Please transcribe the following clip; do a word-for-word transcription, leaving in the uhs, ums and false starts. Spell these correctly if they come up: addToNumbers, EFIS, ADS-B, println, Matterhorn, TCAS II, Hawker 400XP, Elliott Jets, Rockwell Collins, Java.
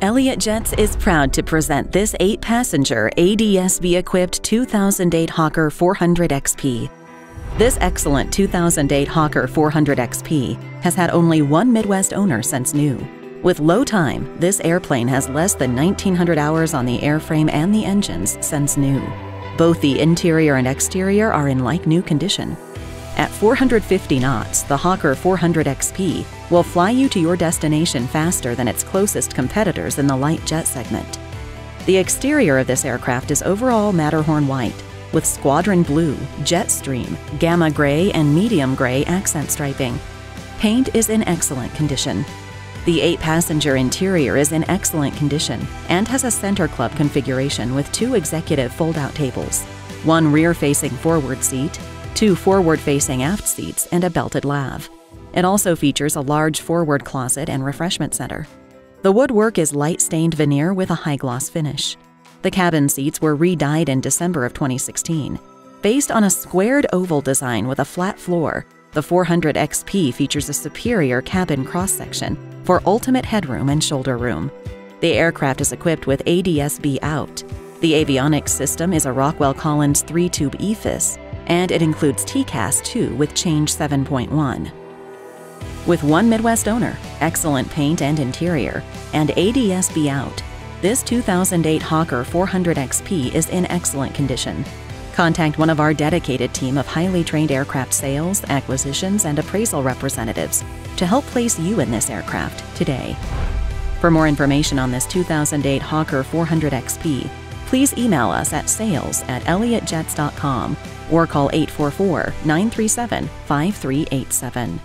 Elliott Jets is proud to present this eight passenger A D S B-equipped two thousand eight Hawker four hundred X P. This excellent two thousand eight Hawker four hundred X P has had only one Midwest owner since new. With low time, this airplane has less than nineteen hundred hours on the airframe and the engines since new. Both the interior and exterior are in like-new condition. At four hundred fifty knots, the Hawker four hundred X P will fly you to your destination faster than its closest competitors in the light jet segment. The exterior of this aircraft is overall Matterhorn white, with squadron blue, jet stream, gamma gray, and medium gray accent striping. Paint is in excellent condition. The eight passenger interior is in excellent condition and has a center club configuration with two executive fold-out tables, one rear-facing forward seat, two forward-facing aft seats, and a belted lav. It also features a large forward closet and refreshment center. The woodwork is light stained veneer with a high-gloss finish. The cabin seats were re-dyed in December of twenty sixteen. Based on a squared oval design with a flat floor, the four hundred X P features a superior cabin cross-section for ultimate headroom and shoulder room. The aircraft is equipped with A D S B out. The avionics system is a Rockwell Collins three-tube E F I S, and it includes T C A S two with change seven point one. With one Midwest owner, excellent paint and interior, and A D S B out, this two thousand eight Hawker four hundred X P is in excellent condition. Contact one of our dedicated team of highly trained aircraft sales, acquisitions, and appraisal representatives to help place you in this aircraft today. For more information on this two thousand eight Hawker four hundred X P, please email us at sales at elliott jets dot com or call eight four four, nine three seven, five three eight seven.